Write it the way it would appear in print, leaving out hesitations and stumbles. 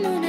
no.